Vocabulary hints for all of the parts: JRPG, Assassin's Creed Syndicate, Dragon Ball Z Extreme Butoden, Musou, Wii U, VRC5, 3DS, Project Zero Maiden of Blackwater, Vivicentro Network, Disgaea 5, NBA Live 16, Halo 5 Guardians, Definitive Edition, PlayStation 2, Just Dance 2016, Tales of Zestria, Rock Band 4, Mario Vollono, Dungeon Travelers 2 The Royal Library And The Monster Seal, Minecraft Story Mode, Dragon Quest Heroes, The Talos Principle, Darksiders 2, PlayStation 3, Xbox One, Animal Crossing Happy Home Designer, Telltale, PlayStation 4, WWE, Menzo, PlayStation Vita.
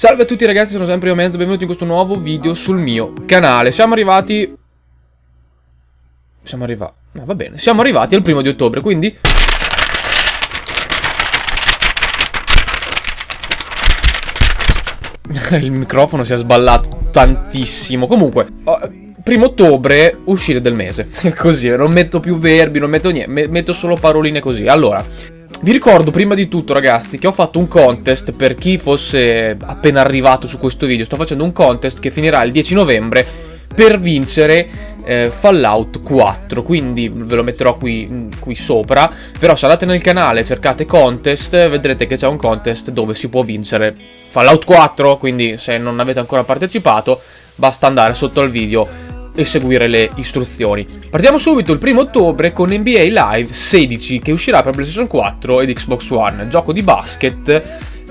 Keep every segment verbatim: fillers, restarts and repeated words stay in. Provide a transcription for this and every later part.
Salve a tutti ragazzi, sono sempre io Menzo, benvenuti in questo nuovo video sul mio canale. Siamo arrivati... Siamo arrivati... No, va bene, siamo arrivati al primo di ottobre, quindi... Il microfono si è sballato tantissimo. Comunque, primo ottobre, uscire del mese. Così, non metto più verbi, non metto niente, metto solo paroline così. Allora... Vi ricordo prima di tutto ragazzi che ho fatto un contest per chi fosse appena arrivato su questo video. Sto facendo un contest che finirà il dieci novembre per vincere eh, Fallout quattro. Quindi ve lo metterò qui, qui sopra. Però se andate nel canale, cercate contest, vedrete che c'è un contest dove si può vincere Fallout quattro. Quindi se non avete ancora partecipato basta andare sotto al video e seguire le istruzioni. Partiamo subito il primo ottobre con N B A Live sedici che uscirà per PlayStation quattro ed Xbox One, gioco di basket,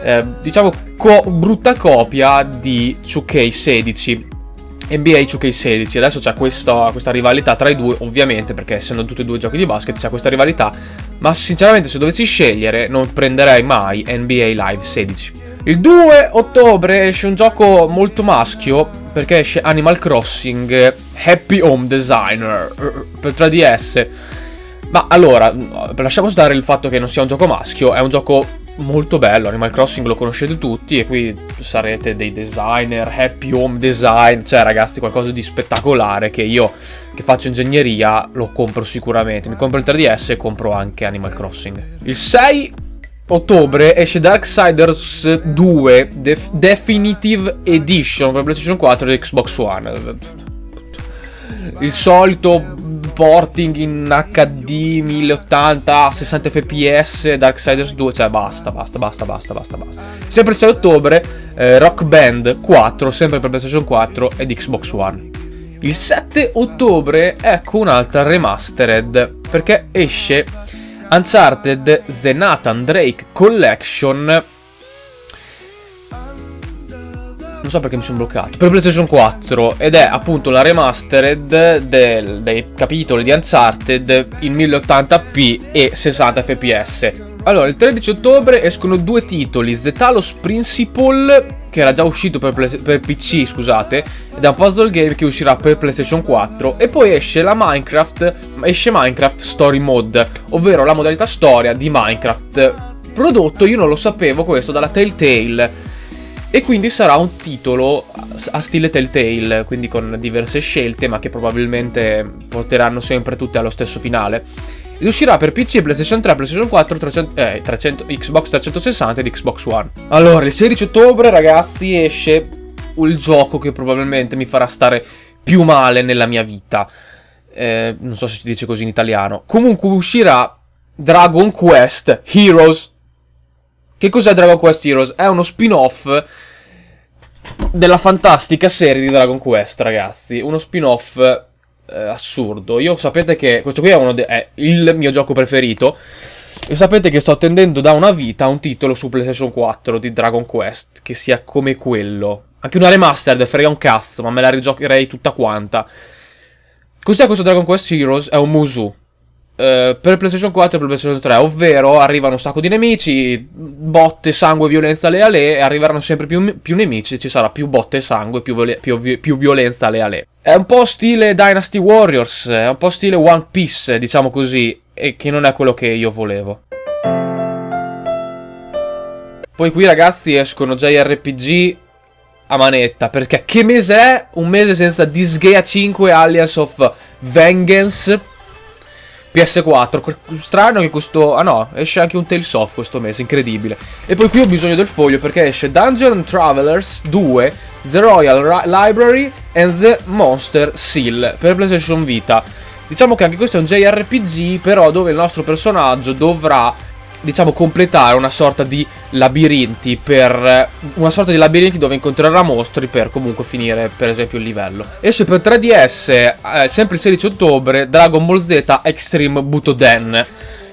eh, diciamo co brutta copia di due K sedici. N B A due K sedici, adesso c'è questa, questa rivalità tra i due, ovviamente, perché essendo tutti e due giochi di basket c'è questa rivalità, ma sinceramente se dovessi scegliere non prenderei mai N B A Live sedici. Il due ottobre esce un gioco molto maschio, perché esce Animal Crossing Happy Home Designer per tre D S. Ma allora, lasciamo stare il fatto che non sia un gioco maschio, è un gioco molto bello. Animal Crossing lo conoscete tutti e qui sarete dei designer, happy home design, cioè ragazzi qualcosa di spettacolare che io che faccio ingegneria lo compro sicuramente. Mi compro il tre D S e compro anche Animal Crossing. Il sei ottobre esce Darksiders due Def Definitive Edition per PlayStation quattro e Xbox One. Il solito porting in H D mille ottanta, sessanta fps, Darksiders due, cioè basta, basta, basta, basta, basta, basta. Sempre il sei ottobre eh, Rock Band quattro, sempre per PlayStation quattro ed Xbox One. Il sette ottobre ecco un'altra remastered, perché esce Uncharted The Nathan Drake Collection. Non so perché mi sono bloccato. Per PlayStation quattro. Ed è appunto la remastered del, dei capitoli di Uncharted in mille ottanta p e sessanta fps. Allora, il tredici ottobre escono due titoli: The Talos Principle, che era già uscito per, per P C, scusate, ed è un puzzle game che uscirà per PlayStation quattro. E poi esce la Minecraft, esce Minecraft Story Mode, ovvero la modalità storia di Minecraft. Prodotto, io non lo sapevo questo, dalla Telltale. E quindi sarà un titolo a stile Telltale, quindi con diverse scelte, ma che probabilmente porteranno sempre tutte allo stesso finale. Ed uscirà per P C, PlayStation tre, PlayStation quattro, trecento, eh, trecento, Xbox trecentosessanta ed Xbox One. Allora, il sedici ottobre, ragazzi, esce il gioco che probabilmente mi farà stare più male nella mia vita. Eh, non so se si dice così in italiano. Comunque uscirà Dragon Quest Heroes. Che cos'è Dragon Quest Heroes? È uno spin-off della fantastica serie di Dragon Quest, ragazzi. Uno spin-off... assurdo. Io sapete che questo qui è, uno è il mio gioco preferito e sapete che sto attendendo da una vita un titolo su PlayStation quattro di Dragon Quest che sia come quello. Anche una remastered, frega un cazzo, ma me la rigiocherei tutta quanta. Cos'è questo Dragon Quest Heroes? È un Musou eh, per PlayStation quattro e per PlayStation tre, ovvero arrivano un sacco di nemici, botte, sangue, violenza alle ale, e arriveranno sempre più, più nemici, ci sarà più botte, sangue, più, più, più violenza alle ale. È un po' stile Dynasty Warriors, è un po' stile One Piece, diciamo così, e che non è quello che io volevo. Poi qui ragazzi escono J R P G a manetta, perché che mese è? Un mese senza Disgaea cinque, Alliance of Vengeance, P S quattro. Strano che questo... ah no, esce anche un Tales of questo mese, incredibile. E poi qui ho bisogno del foglio perché esce Dungeon Travelers due, The Royal Library and The Monster Seal per PlayStation Vita. Diciamo che anche questo è un J R P G, però dove il nostro personaggio dovrà, diciamo, completare una sorta di labirinti per una sorta di labirinti dove incontrerà mostri per comunque finire per esempio il livello. Esce per tre D S eh, sempre il sedici ottobre Dragon Ball Z Extreme Butoden,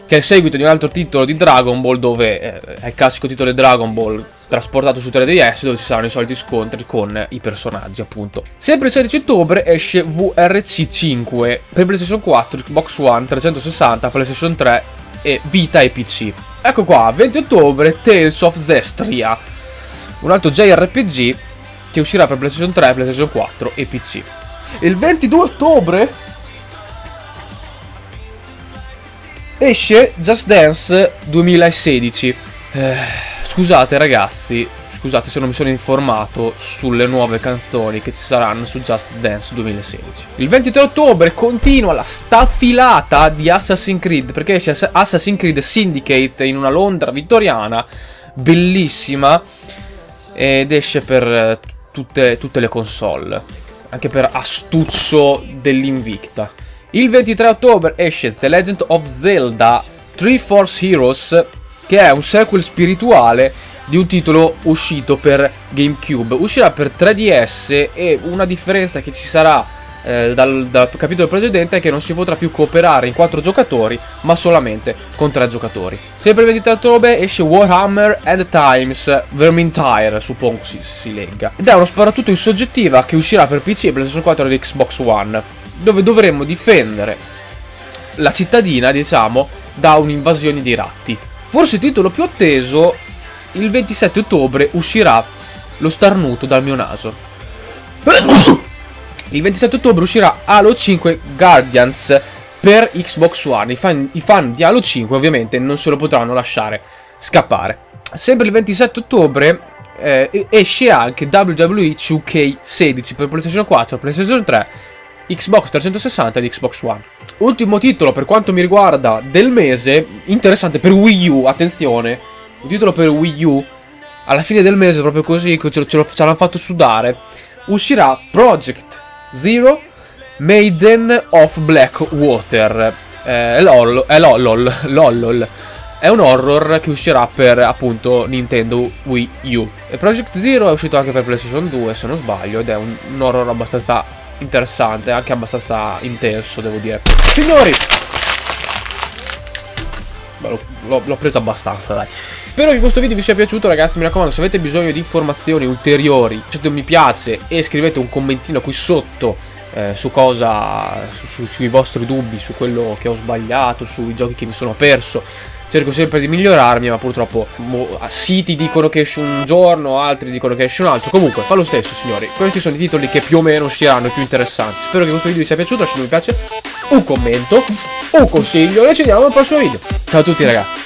che è il seguito di un altro titolo di Dragon Ball, dove eh, è il classico titolo di Dragon Ball trasportato su tre D S, dove ci saranno i soliti scontri con i personaggi appunto. Sempre il sedici ottobre esce V R C cinque per PlayStation quattro, Xbox One, trecentosessanta, PlayStation tre e Vita e P C. Ecco qua, venti ottobre Tales of Zestria, un altro J R P G che uscirà per PlayStation tre, PlayStation quattro e P C. Il ventidue ottobre esce Just Dance duemilasedici. Eh, scusate ragazzi, scusate se non mi sono informato sulle nuove canzoni che ci saranno su Just Dance duemilasedici. Il ventitré ottobre continua la staffilata di Assassin's Creed, perché esce Assassin's Creed Syndicate in una Londra vittoriana bellissima, ed esce per tutte, tutte le console, anche per astuzzo dell'Invicta. Il ventitré ottobre esce The Legend of Zelda tre Force Heroes, che è un sequel spirituale di un titolo uscito per GameCube. Uscirà per tre D S e una differenza che ci sarà eh, dal, dal capitolo precedente è che non si potrà più cooperare in quattro giocatori, ma solamente con tre giocatori. Sempre il ventitré ottobre esce Warhammer and the Times Vermintire, suppongo si, si legga. Ed è uno sparatutto in soggettiva che uscirà per P C, PlayStation quattro e Xbox One, dove dovremmo difendere la cittadina, diciamo, da un'invasione di ratti. Forse il titolo più atteso, il ventisette ottobre uscirà lo starnuto dal mio naso. Il ventisette ottobre uscirà Halo cinque Guardians per Xbox One. I fan, i fan di Halo cinque ovviamente non se lo potranno lasciare scappare. Sempre il ventisette ottobre eh, esce anche W W E due K sedici per PlayStation quattro, PlayStation tre, Xbox trecentosessanta ed Xbox One. Ultimo titolo per quanto mi riguarda del mese, interessante per Wii U, attenzione, un titolo per Wii U, alla fine del mese proprio così, che ce l'hanno fatto sudare, uscirà Project Zero Maiden of Blackwater, eh, lol, eh, lol, lol, lol, lol. È un horror che uscirà per appunto Nintendo Wii U. E Project Zero è uscito anche per PlayStation due se non sbaglio, ed è un, un horror abbastanza interessante, anche abbastanza intenso devo dire. Signori, l'ho presa abbastanza, dai. Spero che questo video vi sia piaciuto ragazzi, mi raccomando, se avete bisogno di informazioni ulteriori lasciate un mi piace e scrivete un commentino qui sotto eh, su cosa su, su, sui vostri dubbi, su quello che ho sbagliato, sui giochi che mi sono perso. Cerco sempre di migliorarmi, ma purtroppo mo, a siti dicono che esce un giorno, altri dicono che esce un altro. Comunque, fa lo stesso, signori. Questi sono i titoli che più o meno usciranno, i più interessanti. Spero che questo video vi sia piaciuto, lasciate un mi piace, un commento, un consiglio e ci vediamo al prossimo video. Ciao a tutti ragazzi.